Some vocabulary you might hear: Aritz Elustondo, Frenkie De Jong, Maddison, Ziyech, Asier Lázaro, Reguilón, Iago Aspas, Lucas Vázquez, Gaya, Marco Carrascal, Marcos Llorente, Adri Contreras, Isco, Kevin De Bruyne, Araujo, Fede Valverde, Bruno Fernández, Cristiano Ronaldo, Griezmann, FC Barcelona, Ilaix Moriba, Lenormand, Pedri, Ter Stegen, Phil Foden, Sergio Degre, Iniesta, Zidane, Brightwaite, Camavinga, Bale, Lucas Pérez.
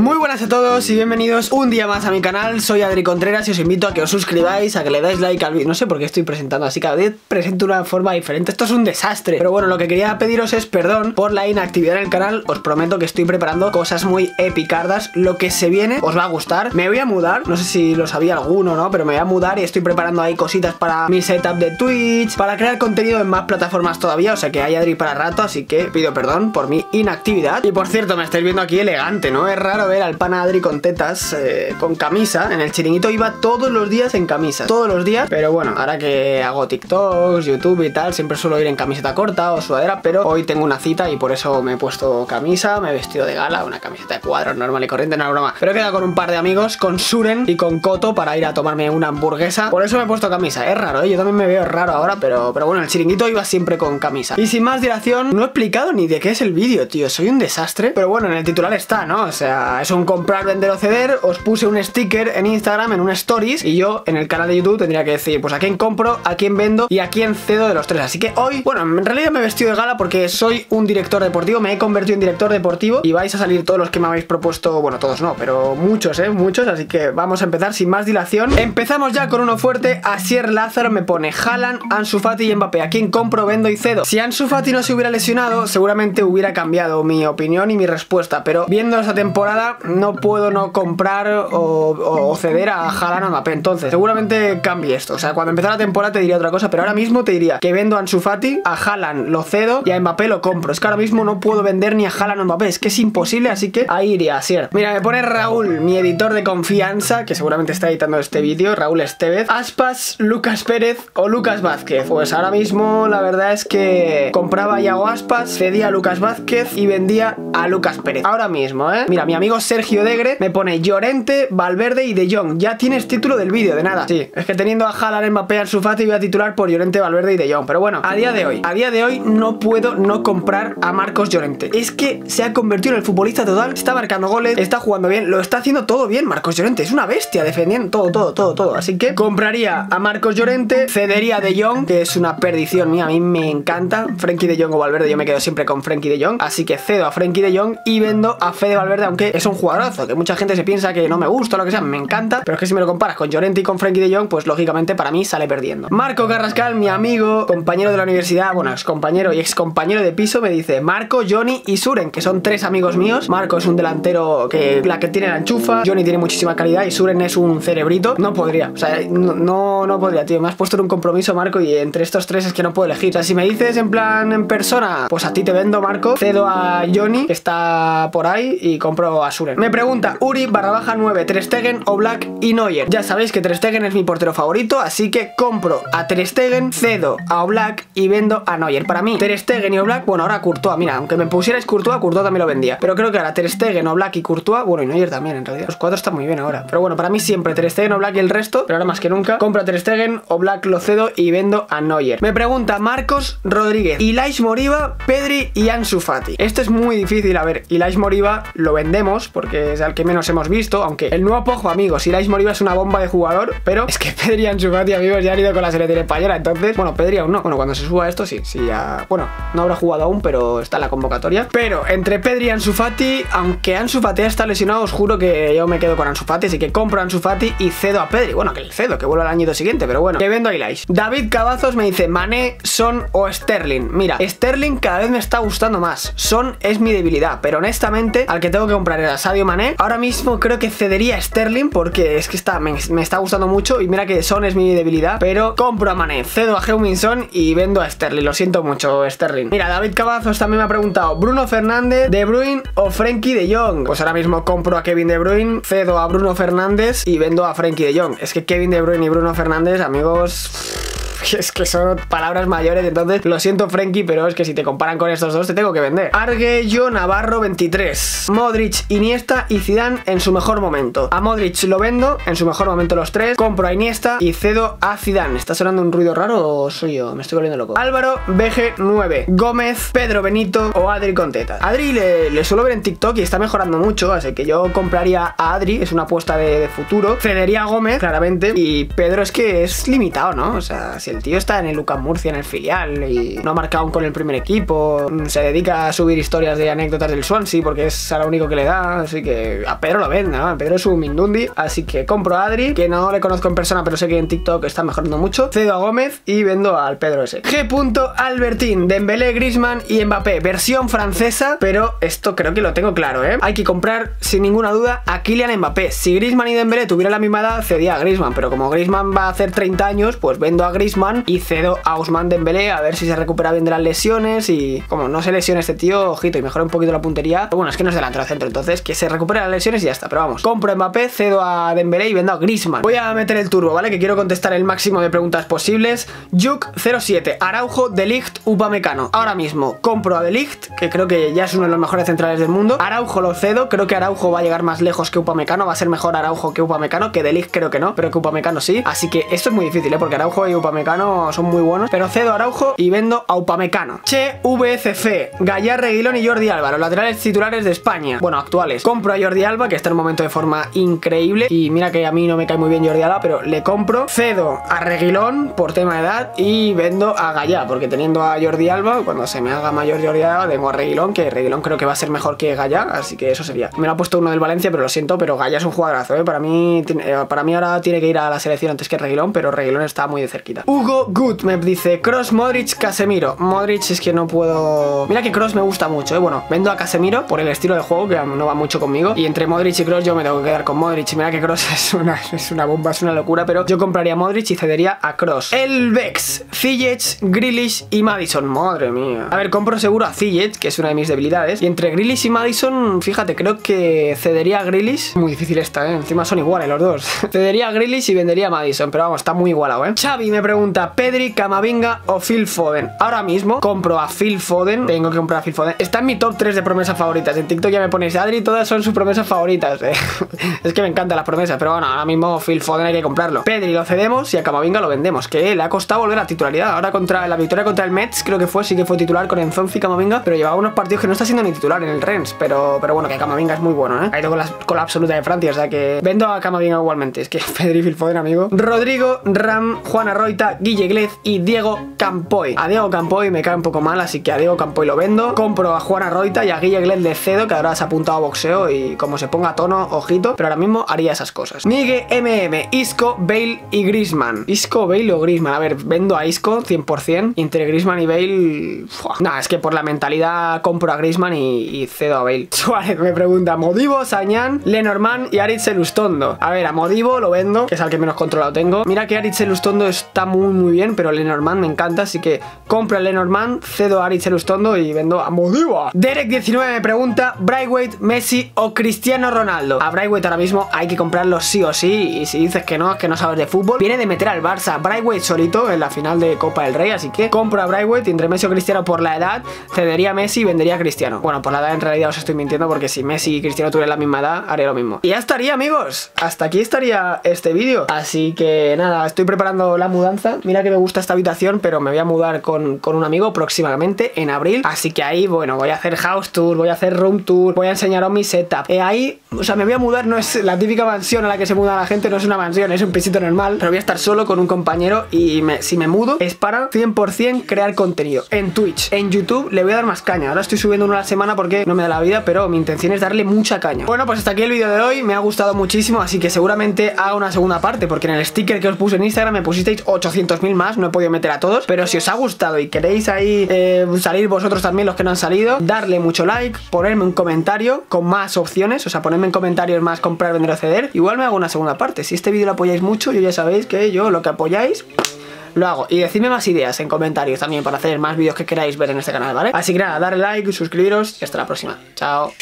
Muy buenas a todos y bienvenidos un día más a mi canal. Soy Adri Contreras y os invito a que os suscribáis, a que le dais like al vídeo. No sé por qué estoy presentando así, cada vez presento una forma diferente. Esto es un desastre. Pero bueno, lo que quería pediros es perdón por la inactividad en el canal. Os prometo que estoy preparando cosas muy epicardas. Lo que se viene os va a gustar. Me voy a mudar, no sé si lo sabía alguno, ¿no? Pero me voy a mudar y estoy preparando ahí cositas para mi setup de Twitch, para crear contenido en más plataformas todavía. O sea que hay Adri para rato, así que pido perdón por mi inactividad. Y por cierto, me estáis viendo aquí elegante, ¿no? Es raro ver al pana Adri con tetas, con camisa. En el chiringuito iba todos los días en camisa, todos los días, pero bueno, ahora que hago TikToks, YouTube y tal, siempre suelo ir en camiseta corta o sudadera, pero hoy tengo una cita y por eso me he puesto camisa, me he vestido de gala, una camiseta de cuadros normal y corriente, no es broma, pero he quedado con un par de amigos, con Suren y con Coto, para ir a tomarme una hamburguesa, por eso me he puesto camisa. Es raro, yo también me veo raro ahora, pero bueno, el chiringuito iba siempre con camisa. Y sin más dilación, no he explicado ni de qué es el vídeo, tío, soy un desastre, pero bueno, en el titular está, ¿no? O sea, es un comprar, vender o ceder. Os puse un sticker en Instagram, en un stories, y yo en el canal de YouTube tendría que decir pues a quién compro, a quién vendo y a quién cedo de los tres. Así que hoy, bueno, en realidad me he vestido de gala porque soy un director deportivo, me he convertido en director deportivo y vais a salir todos los que me habéis propuesto. Bueno, todos no, pero muchos, muchos. Así que vamos a empezar sin más dilación. Empezamos ya con uno fuerte. Asier Lázaro me pone Haaland, Ansu Fati y Mbappé. ¿A quién compro, vendo y cedo? Si Ansu Fati no se hubiera lesionado, seguramente hubiera cambiado mi opinión y mi respuesta, pero viendo esa temporada no puedo no comprar o ceder a Haaland o Mbappé. Entonces seguramente cambie esto. O sea, cuando empezara la temporada te diría otra cosa, pero ahora mismo te diría que vendo a Ansu Fati, a Haaland lo cedo y a Mbappé lo compro. Es que ahora mismo no puedo vender ni a Haaland o Mbappé, es que es imposible. Así que ahí iría Asier. Mira, me pone Raúl, mi editor de confianza, que seguramente está editando este vídeo, Raúl Estevez, Aspas, Lucas Pérez o Lucas Vázquez. Pues ahora mismo la verdad es que compraba a Iago Aspas, cedía a Lucas Vázquez y vendía a Lucas Pérez. Ahora mismo, mira, mi amigo Sergio Degre me pone Llorente, Valverde y De Jong. Ya tienes título del vídeo, de nada. Sí, es que teniendo a Haaland, Mbappé y Ansu Fati voy a titular por Llorente, Valverde y De Jong. Pero bueno, a día de hoy no puedo no comprar a Marcos Llorente. Es que se ha convertido en el futbolista total, está marcando goles, está jugando bien, lo está haciendo todo bien Marcos Llorente. Es una bestia defendiendo todo. Así que compraría a Marcos Llorente, cedería a De Jong, que es una perdición mía, a mí me encanta Frenkie De Jong o Valverde, yo me quedo siempre con Frenkie De Jong. Así que cedo a Frenkie De Jong y vendo a Fede Valverde, aunque es un jugadorazo, que mucha gente se piensa que no me gusta o lo que sea, me encanta, pero es que si me lo comparas con Llorente y con Frenkie De Jong, pues lógicamente para mí sale perdiendo. Marco Carrascal, mi amigo, compañero de la universidad, bueno, ex compañero y ex compañero de piso, me dice Marco, Johnny y Suren, que son tres amigos míos. Marco es un delantero que la que tiene la enchufa, Johnny tiene muchísima calidad y Suren es un cerebrito. No podría, o sea, no podría, tío, me has puesto en un compromiso, Marco, y entre estos tres es que no puedo elegir. O sea, si me dices en plan en persona, pues a ti te vendo, Marco, cedo a Johnny, que está por ahí, y compro a Suren. Me pregunta Uri _9 Ter Stegen, Oblak y Neuer. Ya sabéis que Ter Stegen es mi portero favorito, así que compro a Ter Stegen, cedo a Oblak y vendo a Neuer. Para mí Ter Stegen y Oblak, bueno, ahora Courtois, mira, aunque me pusierais Courtois también lo vendía, pero creo que ahora Ter Stegen, Oblak y Courtois, bueno, y Neuer también en realidad, los cuatro están muy bien ahora, pero bueno, para mí siempre Ter Stegen, Oblak y el resto, pero ahora más que nunca compro a Ter Stegen, Oblak lo cedo y vendo a Neuer. Me pregunta Marcos Rodríguez, Ilaix Moriba, Pedri y Ansu Fati. Esto es muy difícil, a ver, Ilaix Moriba lo vendemos porque es al que menos hemos visto, aunque el nuevo Pojo, amigos, Ilaix Moriba es una bomba de jugador, pero es que Pedri y Ansu Fati, amigos, ya han ido con la selección española, entonces, bueno, Pedri aún no, bueno, cuando se suba esto sí, ya, bueno, no habrá jugado aún, pero está en la convocatoria, pero entre Pedri y Ansu Fati, aunque Ansu Fati está lesionado, os juro que yo me quedo con Ansu Fati, así que compro a Ansu Fati y cedo a Pedri, bueno, que el cedo, que vuelva al año siguiente, pero bueno, que vendo a Ilaix. David Cavazos me dice Mané, Son o Sterling. Mira, Sterling cada vez me está gustando más, Son es mi debilidad, pero honestamente, al que tengo que comprar a Sadio Mané, ahora mismo creo que cedería a Sterling porque es que me está gustando mucho y mira que Son es mi debilidad, pero compro a Mané, cedo a Heung-min Son y vendo a Sterling, lo siento mucho, Sterling. Mira, David Cavazos también me ha preguntado Bruno Fernández, De Bruyne o Frenkie De Jong. Pues ahora mismo compro a Kevin De Bruyne, cedo a Bruno Fernández y vendo a Frenkie De Jong. Es que Kevin De Bruyne y Bruno Fernández, amigos, es que son palabras mayores, entonces lo siento, Frenkie, pero es que si te comparan con estos dos te tengo que vender. Arguello Navarro 23, Modric, Iniesta y Zidane en su mejor momento. A Modric lo vendo, en su mejor momento los tres, compro a Iniesta y cedo a Zidane. ¿Está sonando un ruido raro o soy yo? Me estoy volviendo loco. Álvaro BG9, Gómez, Pedro Benito o Adri con tetas. Adri le suelo ver en TikTok y está mejorando mucho, así que yo compraría a Adri, es una apuesta de futuro, cedería a Gómez claramente, y Pedro es que es limitado, ¿no? O sea, si si el tío está en el Lucas Murcia, en el filial, y no ha marcado aún con el primer equipo, se dedica a subir historias de anécdotas del Swansea porque es a lo único que le da, así que a Pedro lo ven, ¿no? A Pedro es un Mindundi, así que compro a Adri, que no le conozco en persona, pero sé que en TikTok está mejorando mucho, cedo a Gómez y vendo al Pedro ese. G.Albertín, Dembélé, Griezmann y Mbappé, versión francesa, pero esto creo que lo tengo claro, ¿eh? Hay que comprar sin ninguna duda a Kylian Mbappé. Si Griezmann y Dembélé tuvieran la misma edad, cedía a Griezmann, pero como Griezmann va a hacer 30 años, pues vendo a Griezmann y cedo a Ousmane Dembélé, a ver si se recupera bien de las lesiones y como no se lesione este tío, ojito, y mejora un poquito la puntería. Pero bueno, es que no es delantero centro, entonces que se recupere las lesiones y ya está, pero vamos. Compro a Mbappé, cedo a Dembélé y vendo a Griezmann. Voy a meter el turbo, ¿vale? Que quiero contestar el máximo de preguntas posibles. Juk07, Araujo, De Ligt, Upamecano. Ahora mismo compro a De Ligt, que creo que ya es uno de los mejores centrales del mundo. Araujo lo cedo, creo que Araujo va a llegar más lejos que Upamecano, va a ser mejor Araujo que Upamecano, que De Ligt creo que no, pero que Upamecano sí. Así que esto es muy difícil, ¿eh? Porque Araujo y Upamecano son muy buenos, pero cedo a Araujo y vendo a Upamecano. Che, VCC, Gaya, Reguilón y Jordi Alba, los laterales titulares de España, bueno, actuales. Compro a Jordi Alba, que está en un momento de forma increíble, y mira que a mí no me cae muy bien Jordi Alba, pero le compro, cedo a Reguilón por tema de edad y vendo a Gaya, porque teniendo a Jordi Alba, cuando se me haga mayor Jordi Alba, tengo a Reguilón, que Reguilón creo que va a ser mejor que Gaya, así que eso sería. Me lo ha puesto uno del Valencia, pero lo siento, pero Gaya es un jugadorazo, ¿eh? Para mí ahora tiene que ir a la selección antes que Reguilón, pero Reguilón está muy de cerquita. Hugo Good me dice Kroos, Modric, Casemiro. Modric es que no puedo... Mira que Kroos me gusta mucho, ¿eh? Bueno, vendo a Casemiro por el estilo de juego, que no va mucho conmigo, y entre Modric y Kroos yo me tengo que quedar con Modric. Mira que Kroos es una bomba, es una locura, pero yo compraría a Modric y cedería a Kroos. El Vex, Ziyech, Grealish y Maddison. Madre mía. A ver, compro seguro a Ziyech, que es una de mis debilidades, y entre Grealish y Maddison, fíjate, creo que cedería a Grealish. Muy difícil esta, ¿eh? Encima son iguales los dos. Cedería a Grealish y vendería a Maddison, pero vamos, está muy igualado, ¿eh? Xavi me pregunta, ¿Pedri, Camavinga o Phil Foden? Ahora mismo compro a Phil Foden, tengo que comprar a Phil Foden. Está en mi top 3 de promesas favoritas. En TikTok ya me ponéis, Adri, todas son sus promesas favoritas, ¿eh? Es que me encantan las promesas, pero bueno, ahora mismo Phil Foden hay que comprarlo. Pedri lo cedemos y a Camavinga lo vendemos, que le ha costado volver a titularidad. Ahora contra la victoria contra el Mets, creo que fue, sí que fue titular con Enzonzi y Camavinga, pero llevaba unos partidos que no está siendo ni titular en el Rennes, pero bueno, que Camavinga es muy bueno, ¿eh? Ha ido con la absoluta de Francia, o sea que vendo a Camavinga igualmente. Es que Pedri, Phil Foden, amigo. Rodrigo, Ram, Juan Arroita, Guille Glez y Diego Campoy. A Diego Campoy me cae un poco mal, así que a Diego Campoy lo vendo. Compro a Juan Arroita y a Guille Glez le cedo, que ahora se ha apuntado a boxeo y como se ponga a tono, ojito, pero ahora mismo haría esas cosas. Migue MM, Isco, Bale y Griezmann. Isco, Bale o Griezmann. A ver, vendo a Isco 100%. Entre Griezmann y Bale... Nada, es que por la mentalidad compro a Griezmann y cedo a Bale. Suárez me pregunta, Modibo, Sañán, Lenormand y Aritz Elustondo. A ver, a Modibo lo vendo, que es al que menos controlado tengo. Mira que Aritz Elustondo está muy bien, pero Lenormand me encanta, así que compro a Lenormand, cedo a Aritz Elustondo y vendo a Modibo. Derek19 me pregunta, Brightwaite, Messi o Cristiano Ronaldo. A Brightwaite ahora mismo hay que comprarlo sí o sí, y si dices que no, es que no sabes de fútbol. Viene de meter al Barça, Brightwaite solito en la final de Copa del Rey, así que compro a Brightwaite. Entre Messi o Cristiano por la edad, cedería a Messi y vendería a Cristiano. Bueno, por la edad en realidad os estoy mintiendo, porque si Messi y Cristiano tuvieran la misma edad, haría lo mismo. Y ya estaría, amigos, hasta aquí estaría este vídeo, así que nada, estoy preparando la mudanza. Mira que me gusta esta habitación, pero me voy a mudar con un amigo próximamente, en abril, así que ahí, bueno, voy a hacer house tour, voy a hacer room tour, voy a enseñaros mi setup. Ahí, o sea, me voy a mudar, no es la típica mansión a la que se muda la gente, no es una mansión, es un pisito normal, pero voy a estar solo con un compañero y si me mudo es para 100% crear contenido en Twitch, en YouTube le voy a dar más caña. Ahora estoy subiendo uno a la semana porque no me da la vida, pero mi intención es darle mucha caña. Bueno, pues hasta aquí el vídeo de hoy, me ha gustado muchísimo, así que seguramente haga una segunda parte, porque en el sticker que os puse en Instagram me pusisteis 800.000 más, no he podido meter a todos, pero si os ha gustado y queréis ahí salir vosotros también los que no han salido, darle mucho like, ponerme un comentario con más opciones, o sea, ponerme en comentarios más comprar, vender o ceder, igual me hago una segunda parte. Si este vídeo lo apoyáis mucho, yo ya sabéis que yo lo que apoyáis... lo hago. Y decidme más ideas en comentarios también para hacer más vídeos que queráis ver en este canal, ¿vale? Así que nada, darle like, suscribiros y hasta la próxima. Chao.